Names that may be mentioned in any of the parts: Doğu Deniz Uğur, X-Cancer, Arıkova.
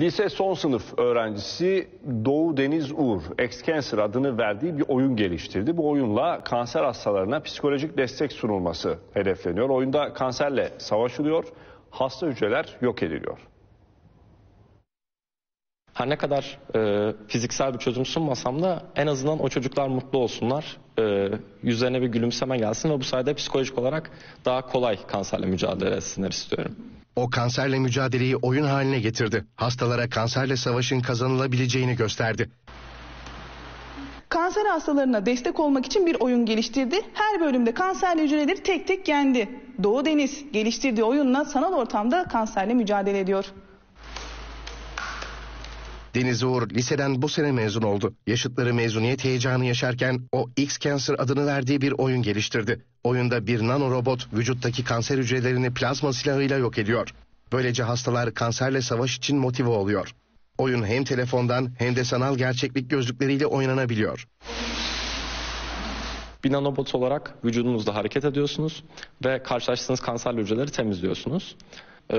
Lise son sınıf öğrencisi Doğu Deniz Uğur, X-Cancer adını verdiği bir oyun geliştirdi. Bu oyunla kanser hastalarına psikolojik destek sunulması hedefleniyor. Oyunda kanserle savaşılıyor, hasta hücreler yok ediliyor. Her ne kadar fiziksel bir çözüm sunmasam da en azından o çocuklar mutlu olsunlar, yüzlerine bir gülümseme gelsin ve bu sayede psikolojik olarak daha kolay kanserle mücadele etsinler istiyorum. O kanserle mücadeleyi oyun haline getirdi. Hastalara kanserle savaşın kazanılabileceğini gösterdi. Kanser hastalarına destek olmak için bir oyun geliştirdi. Her bölümde kanserli hücreleri tek tek yendi. Doğu Deniz geliştirdiği oyunla sanal ortamda kanserle mücadele ediyor. Deniz Uğur liseden bu sene mezun oldu. Yaşıtları mezuniyet heyecanı yaşarken o X-Cancer adını verdiği bir oyun geliştirdi. Oyunda bir nanorobot vücuttaki kanser hücrelerini plazma silahıyla yok ediyor. Böylece hastalar kanserle savaş için motive oluyor. Oyun hem telefondan hem de sanal gerçeklik gözlükleriyle oynanabiliyor. Bir nanobot olarak vücudunuzda hareket ediyorsunuz ve karşılaştığınız kanserli hücreleri temizliyorsunuz.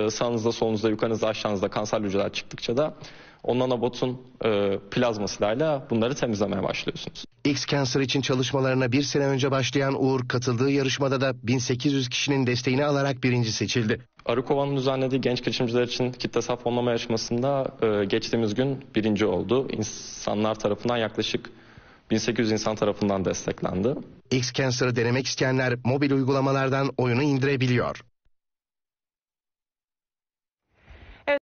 Sağınızda, solunuzda, yukarınızda, aşağınızda kanserli hücreler çıktıkça da o nanobotun plazma silahıyla bunları temizlemeye başlıyorsunuz. X-Cancer için çalışmalarına bir sene önce başlayan Uğur katıldığı yarışmada da 1800 kişinin desteğini alarak birinci seçildi. Arıkova'nın düzenlediği genç girişimciler için kitlesel fonlama yarışmasında geçtiğimiz gün birinci oldu. İnsanlar tarafından yaklaşık 1800 insan tarafından desteklendi. X-Cancer'ı denemek isteyenler mobil uygulamalardan oyunu indirebiliyor.